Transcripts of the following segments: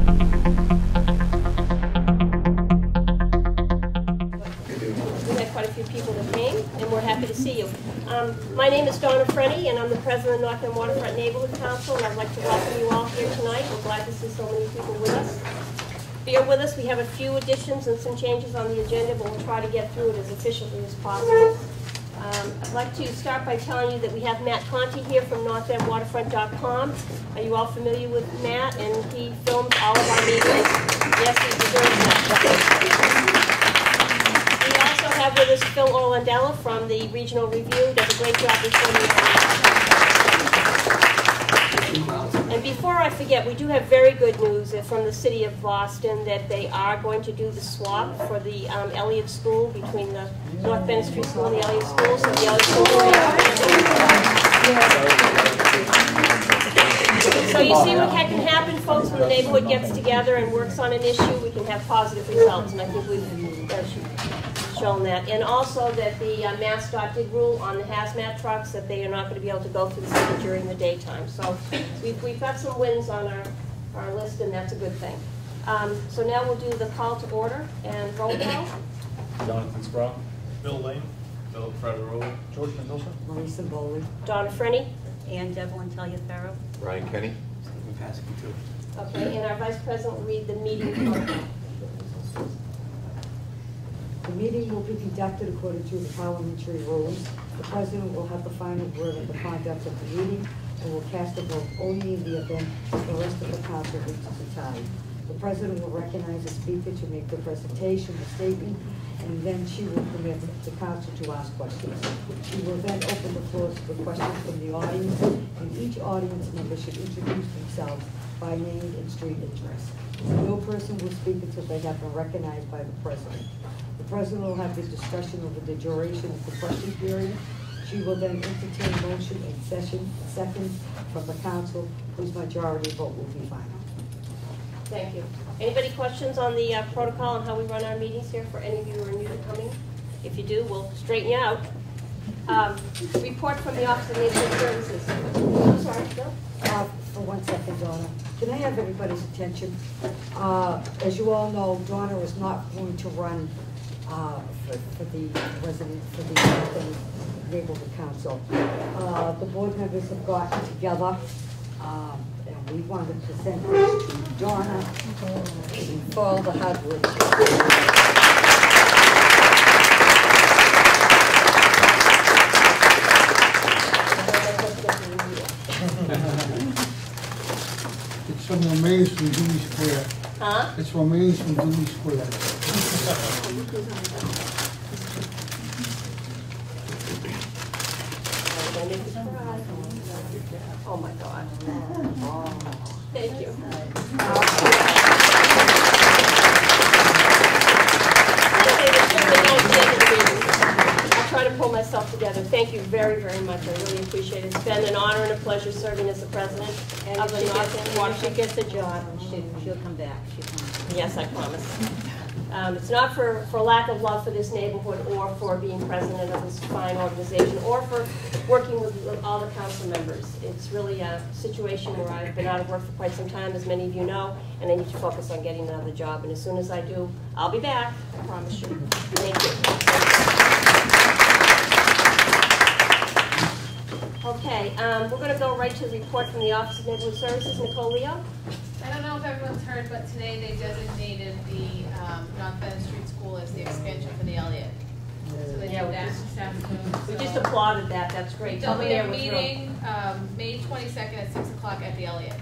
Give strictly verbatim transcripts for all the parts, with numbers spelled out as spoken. We had quite a few people that came, and we're happy to see you. Um, my name is Donna Freni, and I'm the president of the North End Waterfront Neighborhood Council, and I'd like to welcome you all here tonight. We're glad to see so many people with us. Bear with us. We have a few additions and some changes on the agenda, but we'll try to get through it as efficiently as possible. Um, I'd like to start by telling you that we have Matt Conti here from North End Waterfront dot com. Are you all familiar with Matt? And he films all of our meetings. Yes, he deserves that. We also have with us Phil Orlandella from the Regional Review. Does a great job reporting. And before I forget, we do have very good news from the city of Boston that they are going to do the swap for the um, Elliott School between the North Bennett Street School and the Elliott School, so the Elliott School will be amazing. So you see what can happen, folks, when the neighborhood gets together and works on an issue, we can have positive results, and I think we've shown that. And also that the uh, MassDOT did rule on the hazmat trucks that they are not going to be able to go through the city during the daytime. So we've, we've got some wins on our, our list, and that's a good thing. Um, so now we'll do the call to order and roll call. Jonathan Sprout. Bill Lane, Bill Fraterrone, George Mendosa, Melissa Bowden, Donna Freni, Anne Devlin, Talia Tharo, Brian Kenny, Stephen Passacantilli. Okay, and our Vice President will read the meeting protocol. The meeting will be conducted according to the parliamentary rules. The President will have the final word on the conduct of the meeting and will cast a vote only in the event that the rest of the council reaches a tie. The President will recognize the speaker to make the presentation, the statement, and then she will permit the council to ask questions. She will then open the floor for questions from the audience, and each audience member should introduce themselves by name and street address. No person will speak until they have been recognized by the President. The President will have this discussion over the duration of the question period. She will then entertain motion and session seconds from the council, whose majority vote will be final. Thank you. Anybody questions on the uh, protocol and how we run our meetings here for any of you who are new to coming? If you do, we'll straighten you out. Um, report from the Office of Neighborhood Services. I'm sorry, Bill? Uh, for one second, Donna. Can I have everybody's attention? Uh, as you all know, Donna is not going to run uh, for, for the resident, for the, the Neighborhood Council. Uh, the board members have gotten together. Um, We want to present this to Donna for all the hard work. It's from the maze from Dewey Square. Huh? It's from maze from Dewey Square. Oh my God. Oh. Thank you. I'll try to pull myself together. Thank you very, very much. I really appreciate it. It's been an honor and a pleasure serving as the president and of the North End Waterfront. She gets a job. She, she'll come back. She'll come back. Yes, I promise. Um, it's not for, for lack of love for this neighborhood or for being president of this fine organization or for working with, with all the council members. It's really a situation where I've been out of work for quite some time, as many of you know, and I need to focus on getting another job. And as soon as I do, I'll be back. I promise you. Thank you. Okay, um, we're going to go right to the report from the Office of Neighborhood Services. Nicole Leo. I don't know if everyone's heard, but today they designated the um, North Bennett Street School as the expansion for the Elliott. So they yeah, did that just, this afternoon. We so just applauded that. That's great. So we have a meeting um, May twenty-second at six o'clock at the Elliott.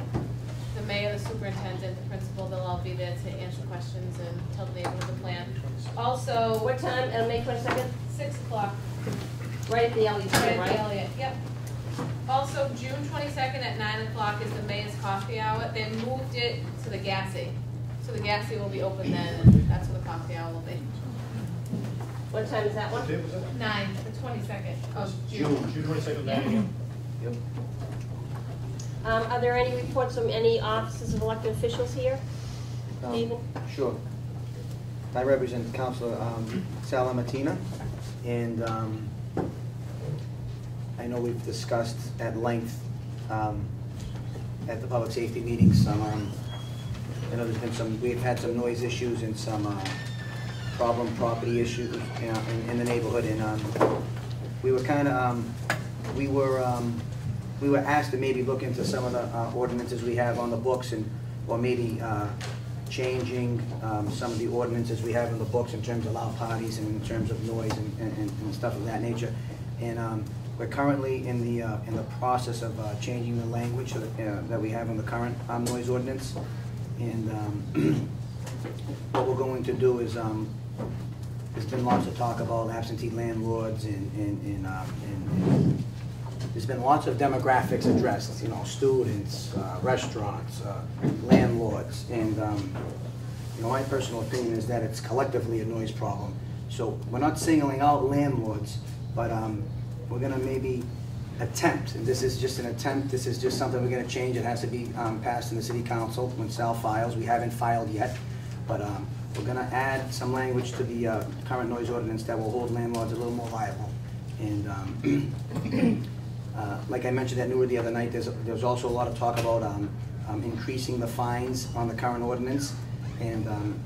The mayor, the superintendent, the principal, they'll all be there to answer questions and tell the neighborhood the plan. Also, what time on May twenty-second? six o'clock. Right at the Elliott. Right, right at the Elliott, yep. Also, June twenty-second at nine o'clock is the mayor's coffee hour. They moved it to the Gassy. So the Gassy will be open then, and that's where the coffee hour will be. What time is that one? nine, the twenty-second. Oh, June. June twenty-second, nine a m. Yep. Um, are there any reports from any offices of elected officials here? Um, Stephen? Sure. I represent Councilor um, Sal LaMattina, and um, I know we've discussed at length um, at the public safety meetings um, I know there's been some, we've had some noise issues and some uh, problem property issues uh, in, in the neighborhood, and um, we were kind of, um, we were um, we were asked to maybe look into some of the uh, ordinances we have on the books, and or maybe uh, changing um, some of the ordinances we have in the books in terms of loud parties and in terms of noise and, and, and stuff of that nature. And um, we're currently in the uh, in the process of uh, changing the language so that, uh, that we have in the current um, noise ordinance. And um, what we're going to do is, um, there's been lots of talk about absentee landlords, and and, and, um, and, and there's been lots of demographics addressed, you know, students, uh, restaurants, uh, landlords, and um, you know, my personal opinion is that it's collectively a noise problem. So we're not singling out landlords, but um, we're going to maybe attempt, and this is just an attempt, this is just something we're going to change. It has to be um, passed in the city council when Sal files. We haven't filed yet, but um, we're going to add some language to the uh, current noise ordinance that will hold landlords a little more liable. And um, uh, like I mentioned at Newark the other night, there's, there's also a lot of talk about um, um, increasing the fines on the current ordinance, and um,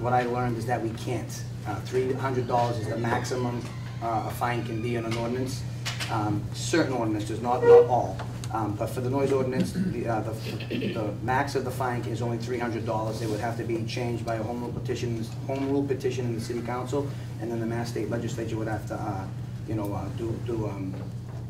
what I learned is that we can't. Uh, three hundred dollars is the maximum uh, a fine can be on an ordinance. Um, certain ordinances, not, not all, um, but for the noise ordinance, the, uh, the, the max of the fine is only three hundred dollars. It would have to be changed by a home rule petition, home rule petition in the city council, and then the Mass State Legislature would have to, uh, you know, uh, do, do um,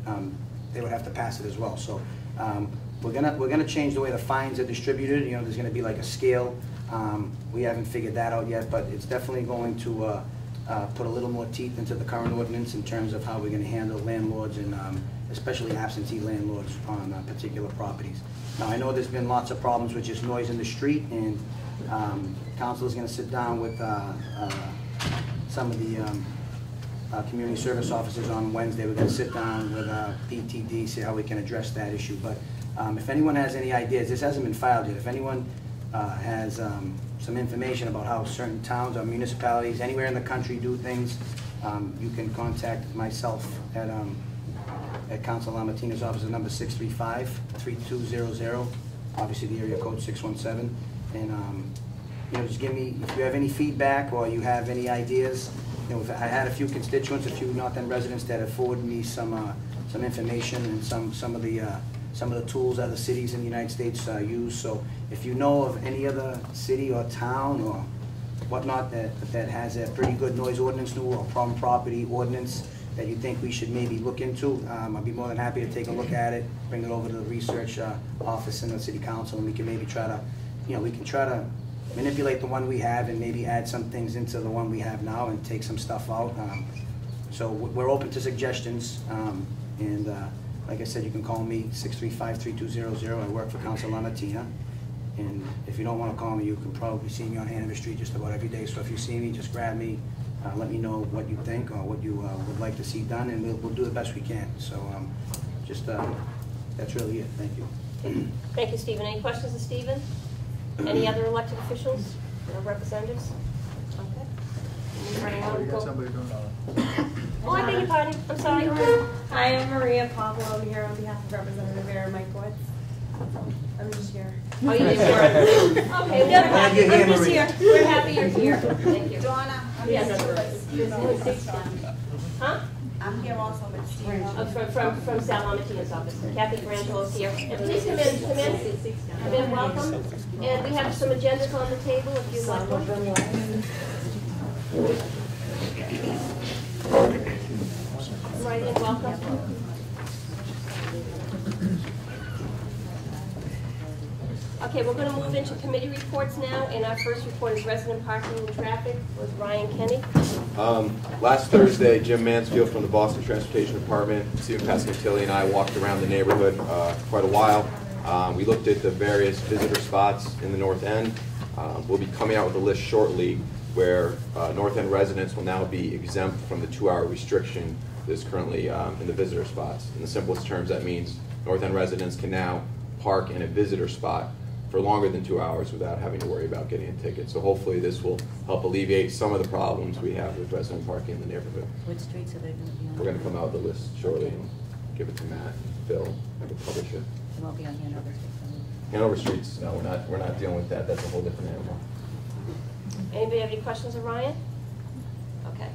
um, they would have to pass it as well. So um, we're gonna we're gonna change the way the fines are distributed. You know, there's gonna be like a scale. Um, we haven't figured that out yet, but it's definitely going to. Uh, Uh, put a little more teeth into the current ordinance in terms of how we're going to handle landlords, and um, especially absentee landlords on uh, particular properties. Now, I know there's been lots of problems with just noise in the street, and um, council is going to sit down with uh, uh, some of the um, uh, community service officers on Wednesday. We're going to sit down with uh, P T D, see how we can address that issue. But um, if anyone has any ideas, this hasn't been filed yet. If anyone uh, has um, some information about how certain towns or municipalities anywhere in the country do things, um, you can contact myself at um, at Council LaMattina's office at number six three five, three two zero zero, obviously the area code six one seven, and um, you know, just give me, if you have any feedback or you have any ideas. You know, I had a few constituents, a few North End residents that have forwarded me some uh, some information and some some of the uh, some of the tools other cities in the United States uh, use. So if you know of any other city or town or whatnot that, that has a pretty good noise ordinance new or problem property ordinance that you think we should maybe look into, um, I'd be more than happy to take a look at it, bring it over to the research uh, office in the city council, and we can maybe try to, you know, we can try to manipulate the one we have and maybe add some things into the one we have now and take some stuff out. Um, so we're open to suggestions, um, and uh, like I said, you can call me, six three five, three two zero zero. I work for Council LaMattina. And if you don't want to call me, you can probably see me on Hanover Street just about every day. So if you see me, just grab me, uh, let me know what you think or what you uh, would like to see done, and we'll, we'll do the best we can. So um, just, uh, that's really it. Thank you. Okay. Thank you, Stephen. Any questions of Stephen? Any other elected officials or representatives? Okay. Oh, you got somebody going on. Oh, I beg your pardon. I'm sorry. Hi, I'm Maria Pablo. I'm here on behalf of Representative Aaron Michael Woods. I'm just here. Oh, you did here. Okay, we're happy. I'm just here. We're happy you're here. Thank you. Donna, I'm yes. here. Huh? I'm here also, but Steve. Oh, from, from, from Sal LaMattina's office. Kathy Grantel is here. And please come in. Come in. Come in. Welcome. And we have some agendas on the table if you'd like one. Right, and welcome. Okay, we're going to move into committee reports now, and our first report is resident parking and traffic with Ryan Kenny. Um, last Thursday, Jim Mansfield from the Boston Transportation Department, Stephen Passacantilli, and I walked around the neighborhood uh, quite a while. Um, we looked at the various visitor spots in the North End. Um, we'll be coming out with a list shortly where uh, North End residents will now be exempt from the two-hour restriction is currently um, in the visitor spots. In the simplest terms, that means North End residents can now park in a visitor spot for longer than two hours without having to worry about getting a ticket. So hopefully this will help alleviate some of the problems we have with resident parking in the neighborhood. What streets are they going to be on? We're going to come out with the list shortly, okay, and give it to Matt and Phil and publish it. It won't be on Hanover Street. Hanover Street's, no, we're not, we're not dealing with that. That's a whole different animal. Anybody have any questions of Ryan? Okay.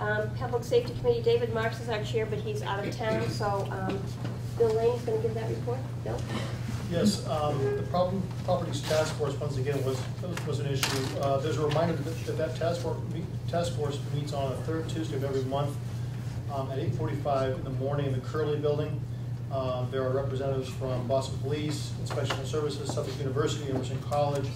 Um, Public Safety Committee, David Marks is our chair, but he's out of town, so um, Bill Lane is going to give that report. Bill? Yes, um, the problem, Properties Task Force, once again, was was an issue. Uh, there's a reminder that that, that task, force meet, task force meets on the third Tuesday of every month um, at eight forty-five in the morning in the Curley Building. Um, there are representatives from Boston Police, Inspection Services, Suffolk University, Emerson College,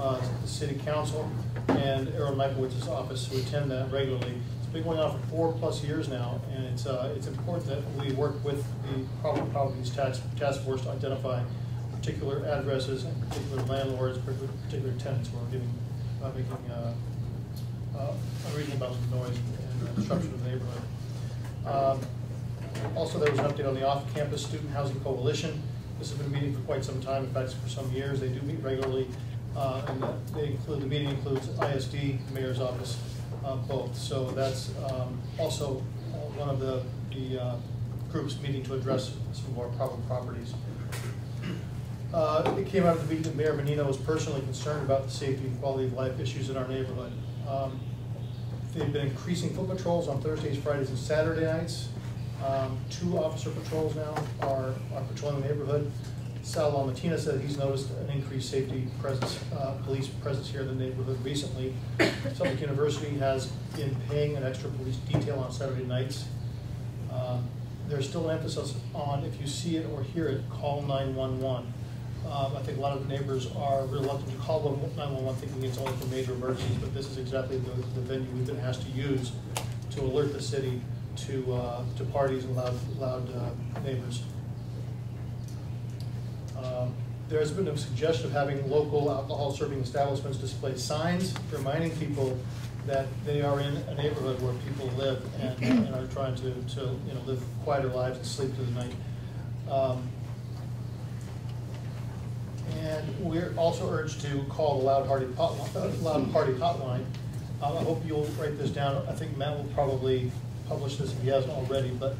uh, the City Council, and Aaron Michael Woods' office, who attend that regularly. It's been going on for four plus years now, and it's uh, it's important that we work with the Proper Properties Tax Task Force to identify particular addresses and particular landlords, particular tenants who are giving, uh, making uh, uh, unreasonable amounts of noise and disruption of the neighborhood. Um, Also, there was an update on the Off-Campus Student Housing Coalition. This has been meeting for quite some time, in fact, for some years. They do meet regularly, uh, and they include, the meeting includes I S D, the mayor's office, uh, both. So that's um, also uh, one of the, the uh, groups meeting to address some more problem properties. Uh, it came out of the meeting that Mayor Menino was personally concerned about the safety and quality of life issues in our neighborhood. Um, they've been increasing foot patrols on Thursdays, Fridays, and Saturday nights. Um, two officer patrols now are, are patrolling the neighborhood. Sal LaMattina said he's noticed an increased safety presence, uh, police presence here in the neighborhood recently. Suffolk University has been paying an extra police detail on Saturday nights. Uh, there's still an emphasis on, if you see it or hear it, call nine one one. Um, I think a lot of the neighbors are reluctant to call nine one one thinking it's only for major emergencies, but this is exactly the, the venue we've been asked to use to alert the city to uh, to parties and loud, loud uh, neighbors. Um, there's been a suggestion of having local alcohol serving establishments display signs reminding people that they are in a neighborhood where people live and, and are trying to, to you know, live quieter lives and sleep through the night. Um, and we're also urged to call the Loud, Hardy pot, uh, Loud Party hotline. Um, I hope you'll write this down. I think Matt will probably publish this if he hasn't already, but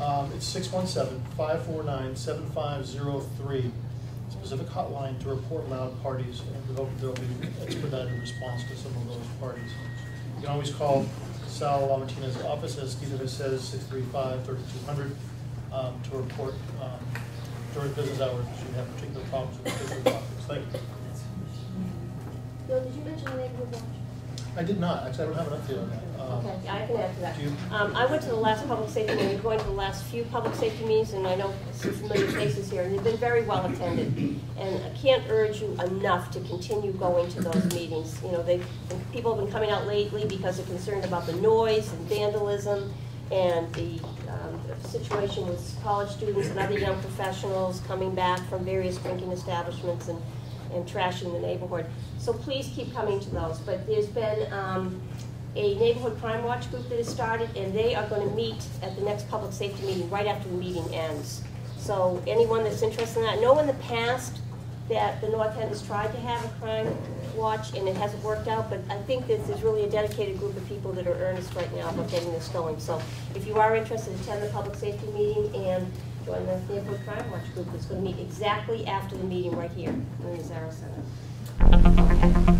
um, it's six one seven, five four nine, seven five zero three, specific hotline to report loud parties, and we hope there'll be expedited response to some of those parties. You can always call Sal LaMattina's office, as Steve says, six three five, three two zero zero um, to report um, during business hours if you have particular problems with particular topics. Thank you. Bill, did you mention the neighborhood watch? I did not. Actually, I don't have an update on that. Um, okay, I can add to that. Um, I went to the last public safety meeting. We're going to the last few public safety meetings, and I know some familiar faces here, and they've been very well attended. And I can't urge you enough to continue going to those meetings. You know, they people have been coming out lately because they're concerned about the noise and vandalism, and the um, situation with college students and other young professionals coming back from various drinking establishments and. and trashing the neighborhood. So please keep coming to those. But there's been um, a neighborhood crime watch group that has started, and they are going to meet at the next public safety meeting right after the meeting ends. So anyone that's interested in that, I know in the past that the North End has tried to have a crime watch and it hasn't worked out, but I think that there's really a dedicated group of people that are earnest right now about getting this going. So if you are interested, attend the public safety meeting and join the Neighborhood Crime Watch group that's going to meet exactly after the meeting right here in the Zara Center.